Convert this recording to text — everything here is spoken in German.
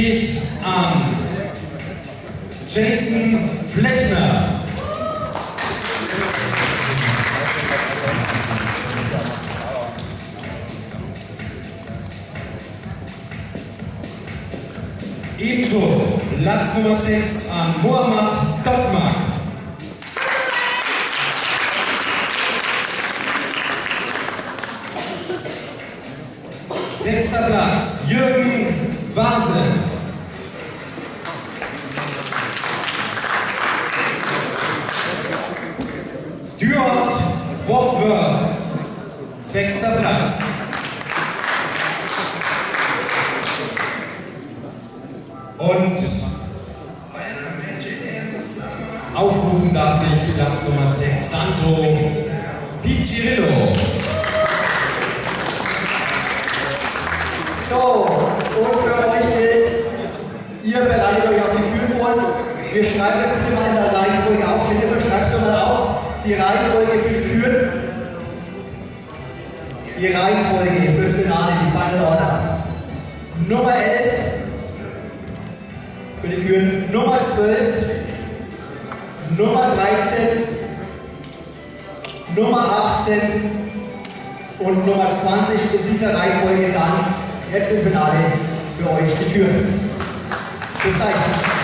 Geht an Jason Flechner. Ebenso Platz Nummer 6 an Mohamad Dokmak. Sechster Platz Jürgen Und Wordworth. Sechster Platz. Und aufrufen darf ich Platz Nummer 6, Sandro Piccirillo. So, und für euch gilt, ihr bereitet euch auf die Kühe vor. Wir schreiben das bitte mal in der Reihenfolge auf. Jennifer, schreibt es mal auf, die Reihenfolge für die Kühe. Die Reihenfolge fürs Finale, die Final Order. Nummer 11 für die Kühe, Nummer 12, Nummer 13, Nummer 18 und Nummer 20. In dieser Reihenfolge dann jetzt im Finale für euch die Kühe. Bis gleich.